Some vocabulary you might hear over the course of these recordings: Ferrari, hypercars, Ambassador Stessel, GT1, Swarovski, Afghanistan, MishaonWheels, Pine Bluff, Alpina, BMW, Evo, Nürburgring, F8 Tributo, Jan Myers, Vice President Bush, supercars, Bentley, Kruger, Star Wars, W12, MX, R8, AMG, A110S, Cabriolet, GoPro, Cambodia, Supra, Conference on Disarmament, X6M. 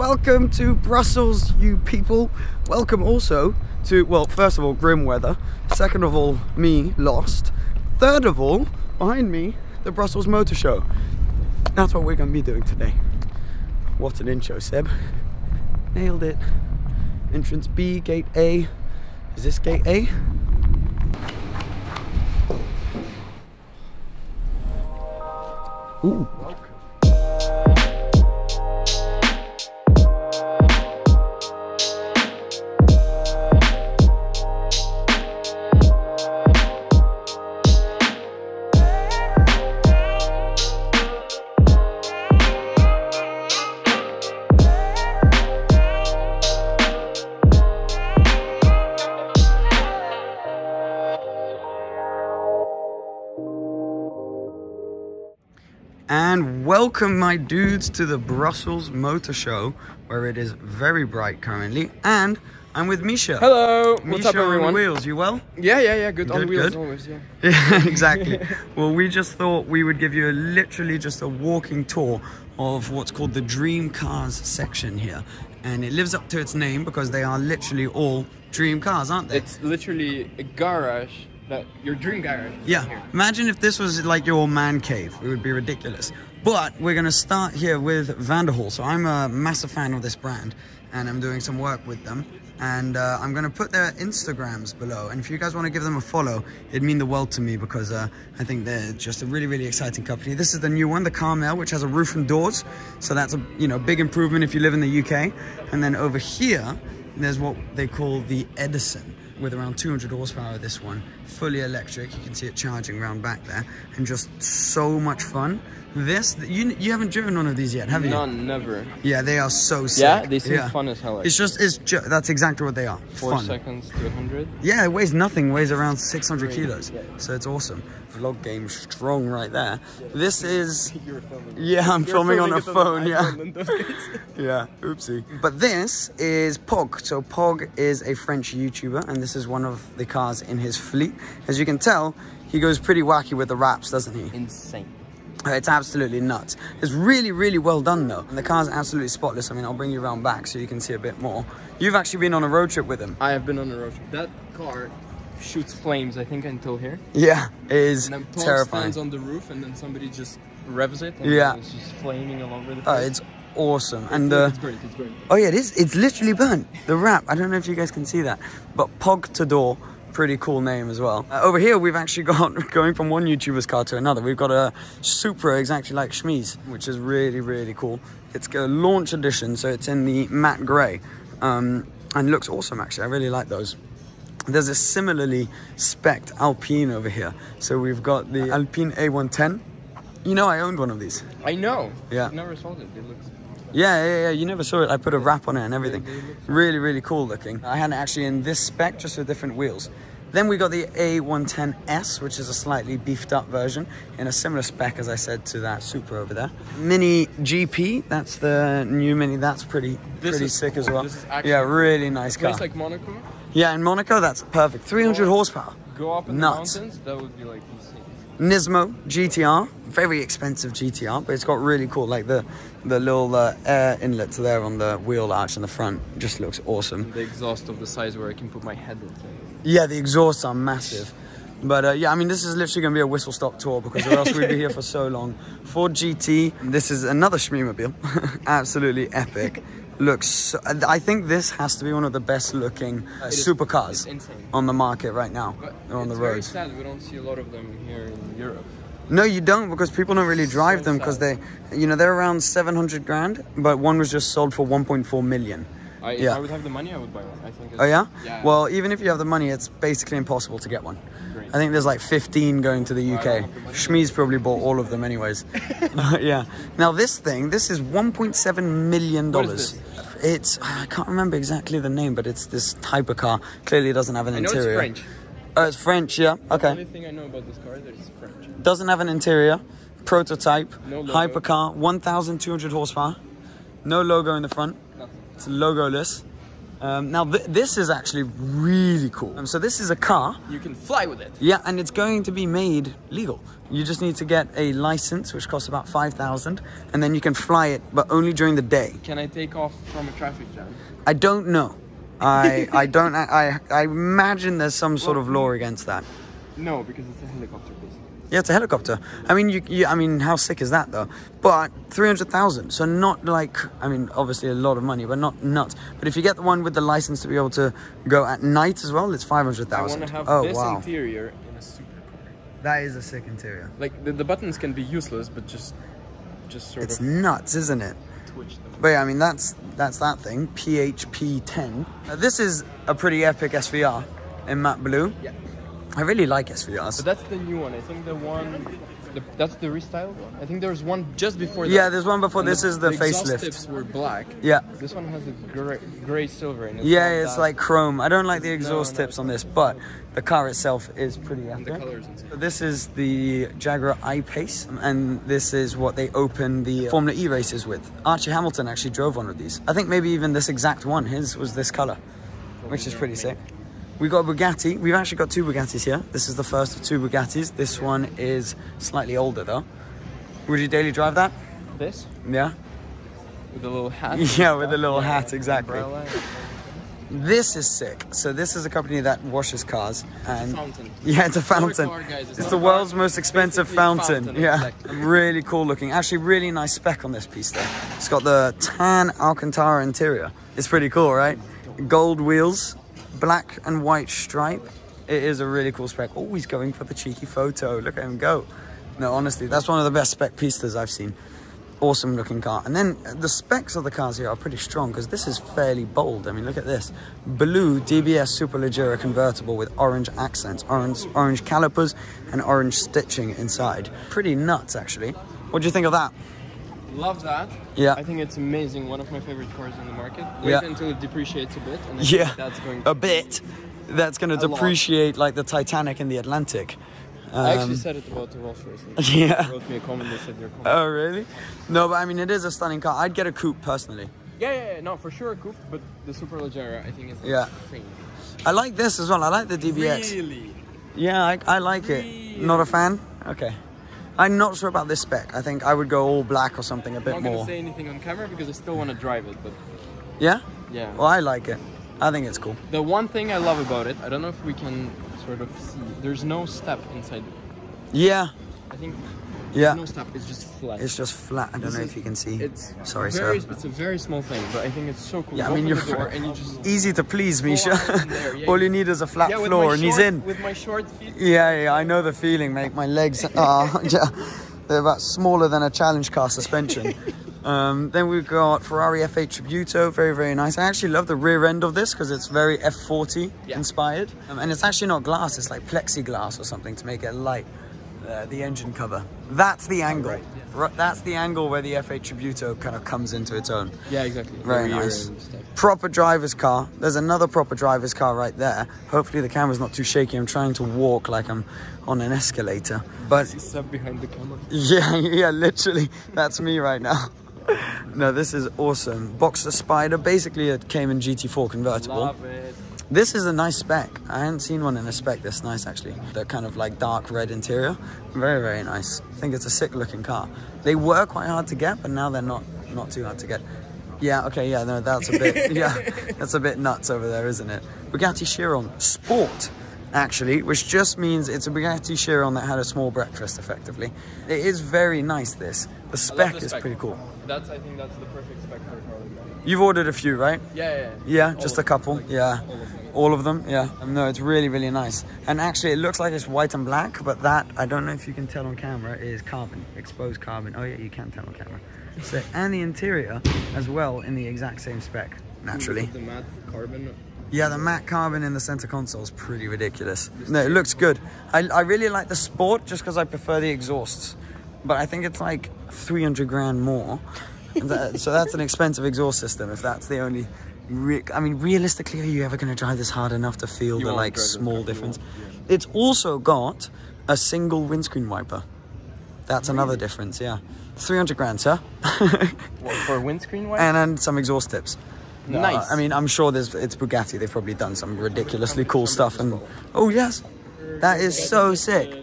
Welcome to Brussels, you people. Welcome also to, well, first of all, grim weather. Second of all, me lost. Third of all, behind me, the Brussels Motor Show. That's what we're going to be doing today. What an intro, Seb. Nailed it. Entrance B, gate A. Is this gate A? Ooh. And welcome, my dudes, to the Brussels Motor Show, where it is very bright currently, and I'm with Misha. Hello, what's up, everyone? Misha on wheels, you well? Yeah, good, on wheels always, yeah. Yeah, exactly. Well, we just thought we would give you literally just a walking tour of what's called the Dream Cars section here. And it lives up to its name because they are literally all dream cars, aren't they? It's literally a garage. Your dream garage. Yeah, imagine if this was like your man cave. It would be ridiculous. But we're going to start here with Vanderhall. So I'm a massive fan of this brand, and I'm doing some work with them. And I'm going to put their Instagrams below. And if you guys want to give them a follow, it'd mean the world to me, because I think they're just a really, really exciting company. This is the new one, the Carmel, which has a roof and doors. So that's a big improvement if you live in the UK. And then over here, there's what they call the Edison, with around 200 horsepower, this one, fully electric. You can see it charging round back there, and just so much fun. This, you haven't driven one of these yet, have you? None, never. Yeah, they are so sick. Yeah, they seem fun as hell. Actually. It's just, that's exactly what they are. Four fun. Seconds, 200. Yeah, it weighs nothing, weighs around 600 kilos. Yeah. So it's awesome. Vlog game strong right there. Yeah, this is, you're filming. Yeah, I'm filming on a phone, yeah. Yeah, oopsie. But this is Pog. So Pog is a French YouTuber, and this is one of the cars in his fleet. As you can tell, he goes pretty wacky with the wraps, doesn't he? Insane. It's absolutely nuts. It's really, really well done, though. And the car's absolutely spotless. I mean, I'll bring you around back so you can see a bit more. You've actually been on a road trip with him. I have been on a road trip. That car shoots flames, I think, until here. Yeah, it is terrifying. And then Paul stands on the roof, and then somebody just revs it, and yeah, it's just flaming all over the place. It's awesome. And it's great, it's great. Oh, yeah, it is. It's literally burnt. The wrap. I don't know if you guys can see that. But Pogtador. Pretty cool name as well. Over here we've actually got, going from one YouTuber's car to another, we've got a Supra exactly like Shmee's, which is really, really cool. It's a launch edition, so it's in the matte grey, and looks awesome actually. I really like those. There's a similarly spec'd Alpine over here. So we've got the Alpine A110. You know, I owned one of these. I know. Yeah. I've never sold it. It looks... Yeah, you never saw it. I put a wrap on it and everything. Really, really cool looking. I had it actually in this spec, just with different wheels. Then we got the A110S, which is a slightly beefed up version in a similar spec, as I said, to that Supra over there. Mini GP, that's the new Mini. That's pretty sick as well. Yeah, really nice car. It's like Monaco? Yeah, in Monaco, that's perfect. 300 horsepower. Go up in the mountains, that would be like insane. Nismo GTR, very expensive GTR, but it's got really cool, like the little air inlets there on the wheel arch in the front. Just looks awesome. And the exhaust of the size where I can put my head in. Yeah, the exhausts are massive. But yeah, I mean, this is literally going to be a whistle stop tour, because or else we'd be here for so long. Ford GT, this is another Schmiermobil. Absolutely epic. Looks, so, I think this has to be one of the best looking supercars on the market right now, on the roads. It's very sad we don't see a lot of them here in Europe. No, you don't, because people don't really drive them, because they, they're around 700 grand, but one was just sold for 1.4 million. If I would have the money, I would buy one, I think. Oh, yeah? Yeah? Well, even if you have the money, it's basically impossible to get one. Great. I think there's like 15 going to the UK. Shmee's probably bought all of them anyways. But, yeah. Now, this thing, this is $1.7 million. What is this? It's, I can't remember exactly the name, but it's this type of car. Clearly, it doesn't have an interior. I know it's French. Oh, it's French, yeah. Okay. The only thing I know about this car is that it's French. Doesn't have an interior. Prototype. No logo. Hypercar. 1,200 horsepower. No logo in the front. It's logoless. Now this is actually really cool. So this is a car. You can fly with it. Yeah, and it's going to be made legal. You just need to get a license, which costs about 5,000, and then you can fly it, but only during the day. Can I take off from a traffic jam? I don't know. I imagine there's some sort of law against that. No, because it's a helicopter business. Yeah, it's a helicopter. I mean, I mean, how sick is that though? But 300,000, so not like, I mean, obviously a lot of money, but not nuts. But if you get the one with the license to be able to go at night as well, it's 500,000. I want to have this interior in a supercar. That is a sick interior. Like the buttons can be useless, but just sort of. It's nuts, isn't it? Twitch them. But yeah, I mean, that's that thing. PHP 10. Now, this is a pretty epic SVR in matte blue. Yeah. I really like SVRs. But that's the new one. I think the one... that's the restyled one. I think there's one just before that. Yeah, there's one before. This is the facelift. The exhaust tips were black. Yeah. This one has a grey silver in it. Yeah, it's like chrome. I don't like the exhaust tips on this, but the car itself is pretty epic. And the colors and stuff. This is the Jaguar I-Pace, and this is what they open the Formula E races with. Archie Hamilton actually drove one of these. I think maybe even this exact one. His was this color, which is pretty sick. We got a Bugatti. We've actually got two Bugattis here. This is the first of two Bugattis. This one is slightly older though. Would you daily drive that? This? Yeah. With a little hat? Yeah, with a little hat, exactly. This is sick. So this is a company that washes cars. It's a fountain. Yeah, it's a fountain. Car, guys, it's the world's most expensive fountain. Yeah, exactly. Really cool looking. Actually, really nice spec on this piece though. It's got the tan Alcantara interior. It's pretty cool, right? Gold wheels. Black and white stripe. It is a really cool spec. Always going for the cheeky photo. Look at him go. No, honestly, that's one of the best spec pistas I've seen. Awesome looking car. And then the specs of the cars here are pretty strong because this is fairly bold. I mean, look at this. Blue DBS Superleggera convertible with orange accents, orange calipers and orange stitching inside. Pretty nuts, actually. What do you think of that? Love that. Yeah. I think it's amazing. One of my favorite cars on the market. Wait until it depreciates a bit. And I think that's going to That's going to depreciate like the Titanic in the Atlantic. I actually said it about the Rolls-Royce. Yeah. They wrote me a comment. They said your comment. Oh, really? No, but I mean, it is a stunning car. I'd get a coupe personally. Yeah, no, for sure a coupe. But the Superleggera, I think, is the thing. I like this as well. I like the DBX. Really? Yeah, I like it. Not a fan? Okay. I'm not sure about this spec. I think I would go all black or something a bit more. I'm not going to say anything on camera because I still want to drive it. But yeah? Yeah. Well, I like it. I think it's cool. The one thing I love about it, I don't know if we can sort of see, there's no step inside. Yeah. I think there's no step. It's just flat. It's just flat. I don't know if you can see. Sorry, sir. It's a very small thing, but I think it's so cool. Yeah, I mean, you're easy to please, Misha. All you need is a flat floor and he's in. With my short feet. Yeah, I know the feeling, mate. My legs are, they're about smaller than a challenge car suspension. Then we've got Ferrari F8 Tributo, very, very nice. I actually love the rear end of this because it's very F40 inspired. And it's actually not glass, it's like plexiglass or something to make it light. The engine cover. That's the angle. That's the angle where the F8 Tributo kind of comes into its own. Yeah, exactly. Very nice. Proper driver's car. There's another proper driver's car right there. Hopefully the camera's not too shaky. I'm trying to walk like I'm on an escalator. But he's up behind the camera. Yeah, literally. That's me right now. No, this is awesome. Boxer Spider. Basically, it came in GT4 convertible. Love it. This is a nice spec. I hadn't seen one in a spec this nice, actually. The kind of like dark red interior. Very, very nice. I think it's a sick looking car. They were quite hard to get, but now they're not too hard to get. Yeah, okay, yeah, no, that's a bit, that's a bit nuts over there, isn't it? Bugatti Chiron Sport, actually, which just means it's a Bugatti Chiron that had a small breakfast, effectively. It is very nice, this. The spec is pretty cool. I think that's the perfect spec for a car like that. You've ordered a few, right? Yeah, just a couple, All of them, no, it's really, really nice. And actually, it looks like it's white and black, but that, I don't know if you can tell on camera, is carbon, exposed carbon. Oh yeah, you can tell on camera. So, and the interior as well in the exact same spec, naturally. The matte carbon. Yeah, the matte carbon in the center console is pretty ridiculous. No, it looks good. I really like the Sport just because I prefer the exhausts, but I think it's like 300 grand more. So that's an expensive exhaust system if that's the only... I mean, realistically, are you ever going to drive this hard enough to feel the like small difference? It's also got a single windscreen wiper. That's another difference, 300 grand, sir. What, for a windscreen wiper? And some exhaust tips. No, nice. I mean, I'm sure there's, it's Bugatti. They've probably done some ridiculously cool stuff. And oh yes, that is so sick.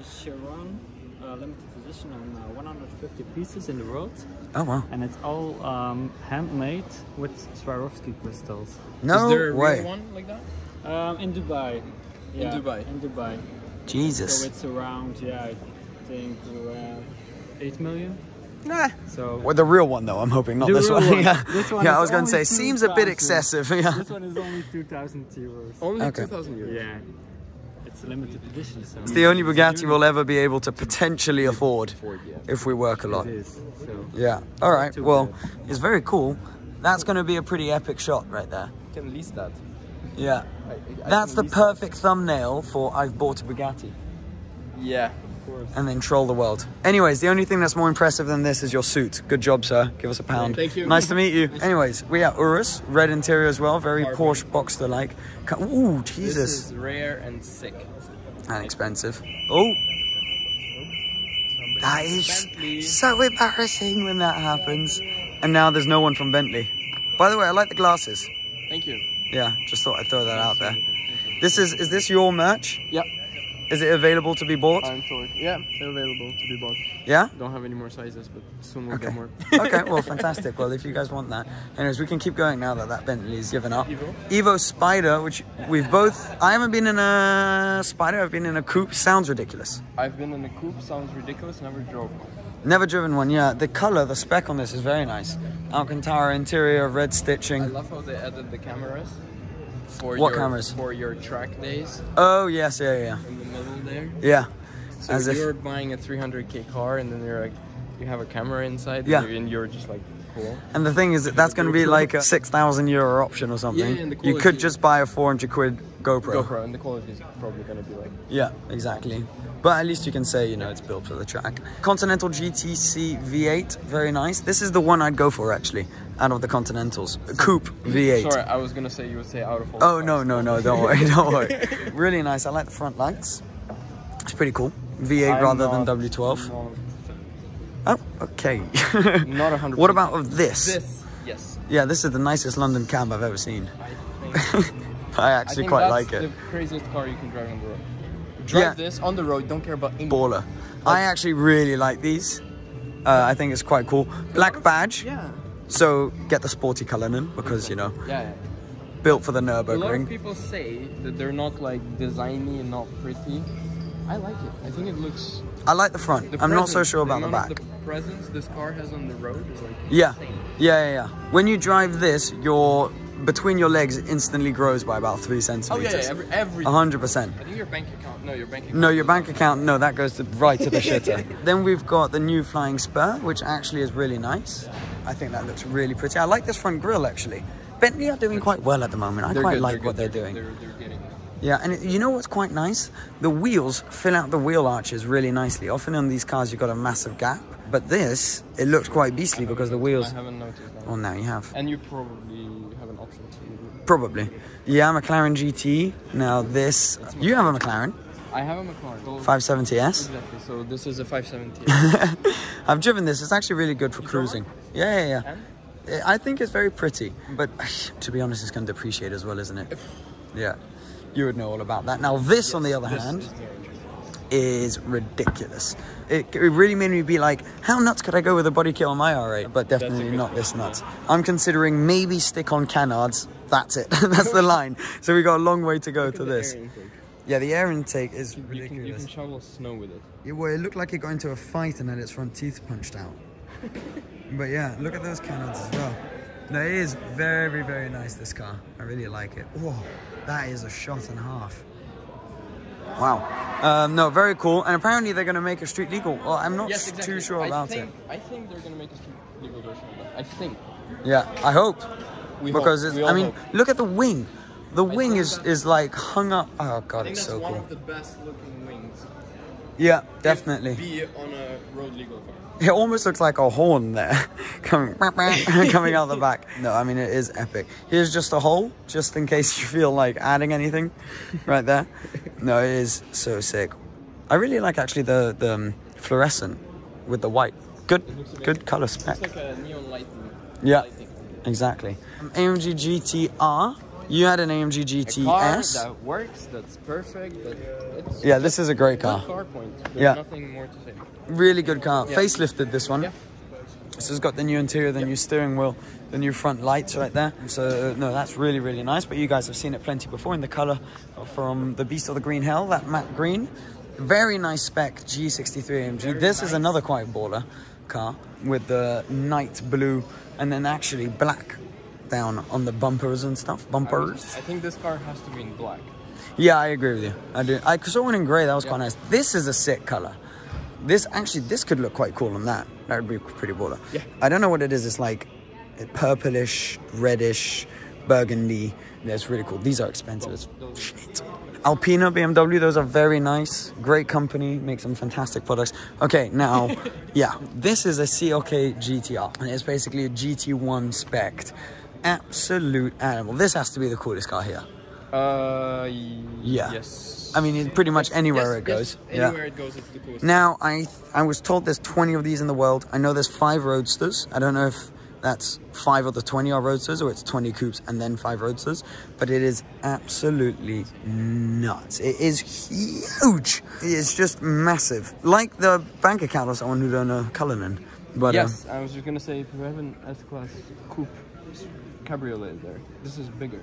Pieces in the world. Oh wow! And it's all handmade with Swarovski crystals. No way! Is there a real one like that? In Dubai. Yeah, in Dubai. In Dubai. Jesus. So it's around, yeah, I think 8 million. Nah. So. Well, the real one though. I'm hoping not this one. Yeah. This one. Yeah, I was going to say seems a bit excessive. Yeah. This one is only 2,000 euros. Only okay. 2,000 euros. Yeah. It's a limited edition. So it's the only Bugatti we'll ever be able to potentially afford if we work a lot. It is, so yeah. All right. Well, it's very cool. That's going to be a pretty epic shot right there. Can lease that. Yeah. That's the perfect thumbnail for I've bought a Bugatti. Yeah. Of course. And then troll the world. Anyways, the only thing that's more impressive than this is your suit. Good job, sir. Give us a £1. Thank you. Nice to meet you. Anyways, we are Urus. Red interior as well. Very Porsche Boxster-like. Ooh, Jesus. This is rare and sick. And expensive. Oh. That is so embarrassing when that happens. And now there's no one from Bentley. By the way, I like the glasses. Thank you. Yeah, just thought I'd throw that out there. This is this your merch? Yep. Is it available to be bought? I'm told. Yeah, they're available to be bought. Yeah? Don't have any more sizes, but soon we'll get more. Okay, well, fantastic. Well, if you guys want that. Anyways, we can keep going now that that Bentley's given up. Evo? Evo Spider, which we've both... I haven't been in a Spider, I've been in a coupe. Sounds ridiculous. I've been in a coupe, sounds ridiculous, never drove one. Never driven one, yeah. The color, the spec on this is very nice. Alcantara interior, red stitching. I love how they added the cameras. What cameras? For your track days. Oh, yes, yeah, yeah. In the middle there. Yeah. So as you're buying a 300K car and then you're like, you have a camera inside and you're just like, cool. And the thing is that that's going to be like a 6,000 euro option or something. Yeah, and the quality, you could just buy a 400 quid GoPro. GoPro, and the quality is probably going to be like... Yeah, exactly. But at least you can say, you know, it's built for the track. Continental GTC V8, very nice. This is the one I'd go for, actually, out of the Continentals. A coupe V8. Sorry, I was going to say you would say out of all. Oh, no, no, no, don't worry, don't worry. Really nice. I like the front lights. It's pretty cool. V8 rather than W12. Oh, okay. Not 100%. What about of this? This, yes. Yeah, this is the nicest London cab I've ever seen. I think I actually quite like it. It's the craziest car you can drive on the road. Drive this on the road, don't care about anything. Baller. I actually really like these. I think it's quite cool. Black badge. Yeah. So get the sporty colour in because, you know, built for the Nürburgring. A lot of people say that they're not like designy and not pretty. I like it. I think it looks... I like the front. I'm not so sure about the back. The presence this car has on the road is like insane. Yeah. When you drive this, you're... Between your legs instantly grows by about 3 centimeters. Oh yeah, every 100%. I think your bank account. No, your bank account. No, your bank account. No, that goes right to the shitter. Then we've got the new flying spur, which actually is really nice. I think that looks really pretty. I like this front grille actually. Bentley are doing quite well at the moment. I quite like what they're doing. They're getting it. Yeah, and you know what's quite nice? The wheels fill out the wheel arches really nicely. Often on these cars you've got a massive gap, but this, it looks quite beastly because the wheels... I haven't noticed that. Oh, now you have. And you probably... Probably. Yeah, McLaren GT. Now this... You have a McLaren. I have a McLaren. 570S. Exactly, so this is a 570S. I've driven this. It's actually really good for cruising. Yeah. I think it's very pretty. But to be honest, it's going to depreciate as well, isn't it? Yeah. You would know all about that. Now this, on the other hand, is ridiculous. It really made me be like, how nuts could I go with a body kit on my R8? But definitely not this nuts. I'm considering maybe stick on canards. That's it. That's the line. So we got a long way to go to this. Yeah, the air intake is ridiculous. You can shovel snow with it. Yeah, well, it looked like it got into a fight and had its front teeth punched out. But yeah, look at those canards as well. No, it is very, very nice, this car. I really like it. Oh, that is a shot and a half. Wow. No, very cool. And apparently they're going to make a street legal. Well, I'm not too sure about it. I think they're going to make a street legal version of that. I think. Yeah, I hope. I mean, look at the wing. The wing is like hung up. Oh god, it's so cool. I think that's one of the best looking wings. Yeah, definitely. Be on a road legal car. It almost looks like a horn there, coming out the back. No, I mean, it is epic. Here's just a hole, just in case you feel like adding anything right there. No, it is so sick. I really like actually the fluorescent with the white. Good color spec. It's like a neon lighting. Yeah. Exactly. AMG GTR. You had an AMG GTS. A car that works, that's perfect. That it's this is a great car. Good car point. There's nothing more to say. Really good car. Yeah. Facelifted this one. Yeah. This has got the new interior, the new steering wheel, the new front lights right there. So, no, that's really, really nice. But you guys have seen it plenty before in the color from the Beast of the Green Hell, that matte green. Very nice spec G63 AMG. This is another quite baller car with the night blue and then actually black down on the bumpers and stuff. I think this car has to be in black. Yeah, I agree with you. I do. I saw one in gray. That was quite nice. This is a sick color. This could look quite cool on that. That would be pretty baller. Yeah. I don't know what it is. It's like purplish, reddish, burgundy. That's really cool. These are expensive as shit. Alpina, BMW, those are very nice. Great company, make some fantastic products. Okay, now, this is a CLK GTR. And it's basically a GT1 spec'd. Absolute animal. This has to be the coolest car here. Yes. I mean, it's pretty much anywhere it goes. Yes. Anywhere it goes, it's the coolest. Now, I was told there's 20 of these in the world. I know there's 5 Roadsters. I don't know if that's 5 of the 20 are Roadsters, or it's 20 coupes and then 5 Roadsters. But it is absolutely nuts. It is huge. It's just massive. Like the bank account of someone who don't know Cullinan. But, yes, I was just going to say, if you have an S-Class coupe cabriolet there, this is bigger.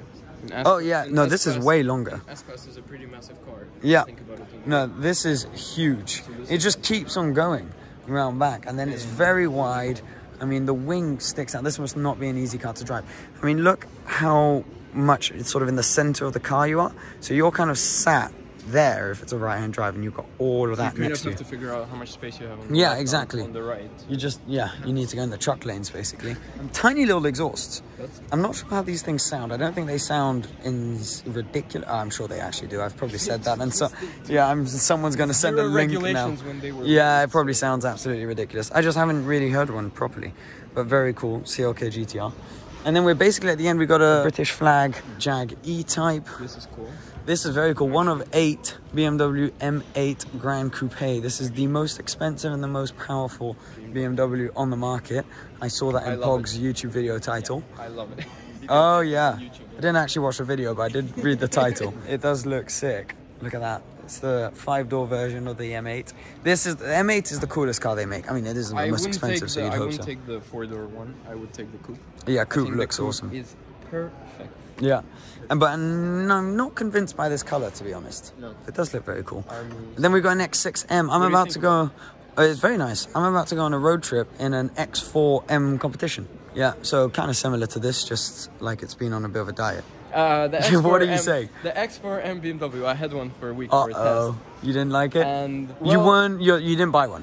No, this is way longer. S-Class is a pretty massive car. Yeah. Think about it. No, this is huge. So it just keeps on going around back. And then it's very wide. I mean, the wing sticks out. This must not be an easy car to drive. I mean, look how much it's sort of in the center of the car you are. So you're kind of sat there if it's a right-hand drive, and you've got all of that next to you. You have to figure out how much space you have on the left, exactly. On the right. You just, you need to go in the truck lanes, basically. Tiny little exhausts. I'm not sure how these things sound. I don't think they sound ridiculous. Oh, I'm sure they actually do. I've probably said that. And so, someone's going to send a link now. It probably sounds absolutely ridiculous. I just haven't really heard one properly, but very cool CLK GTR. And then we're basically at the end, we got a British flag Jag E-Type. This is cool. This is very cool. One of 8 BMW M8 Grand Coupe. This is the most expensive and the most powerful BMW on the market. I saw that in Pog's YouTube video title. I love it. Oh, yeah. I didn't actually watch the video, but I did read the title. It does look sick. Look at that. It's the 5-door version of the M8. The M8 is the coolest car they make. I mean, it is the most expensive, so you'd hope so. I wouldn't take the 4-door one. I would take the coupe. Yeah, coupe looks awesome. It's perfect. Yeah, but I'm not convinced by this color, to be honest. No. It does look very cool. Then we've got an X6M. I'm about to go... it's very nice. I'm about to go on a road trip in an X4M competition. Yeah, so kind of similar to this, just like it's been on a bit of a diet. What are you saying? The X4M BMW, I had one for a week for a test. You didn't like it? And, well, you didn't buy one?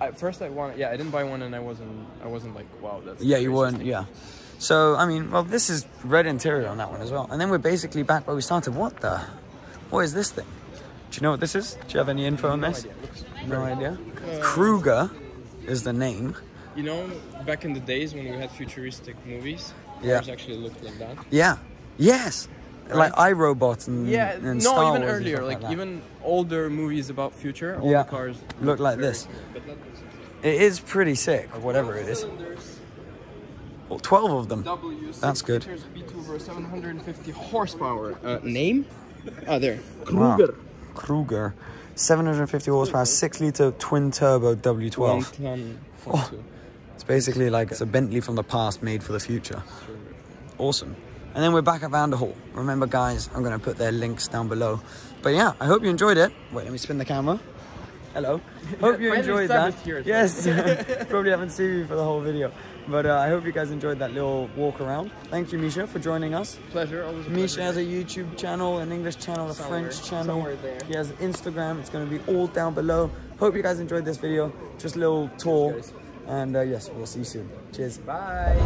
At first I wanted... Yeah, I didn't buy one, and I wasn't like, wow, that's... Yeah, you weren't, So, I mean, well, this is red interior on that one as well. And then we're basically back where we started. What is this thing? Do you know what this is? Do you have any info on this? No idea. Kruger is the name. You know, back in the days when we had futuristic movies, cars actually looked like that. Yeah. Yes. Right? Like iRobot and Star Wars. No, even earlier. Like even older movies about future, all the cars look like this. Cool. It is pretty sick, or whatever it is. Well, 12 of them. W6. That's good. V2 for 750 horsepower. Name? There. Kruger. Wow. Kruger. 750 horsepower, 6-liter twin turbo W12. It's basically like it's a Bentley from the past made for the future. Awesome. And then we're back at Vanderhall. Remember, guys, I'm going to put their links down below. But yeah, I hope you enjoyed it. Wait, let me spin the camera. Hello. Hope you enjoyed that. Yes. Probably haven't seen you for the whole video. But I hope you guys enjoyed that little walk around. Thank you, Misha, for joining us. Pleasure. Always a pleasure. Misha has a YouTube channel, an English channel, a French channel. Somewhere there. He has Instagram. It's going to be all down below. Hope you guys enjoyed this video. Just a little tour. Cheers, guys. And yes, we'll see you soon. Cheers. Bye.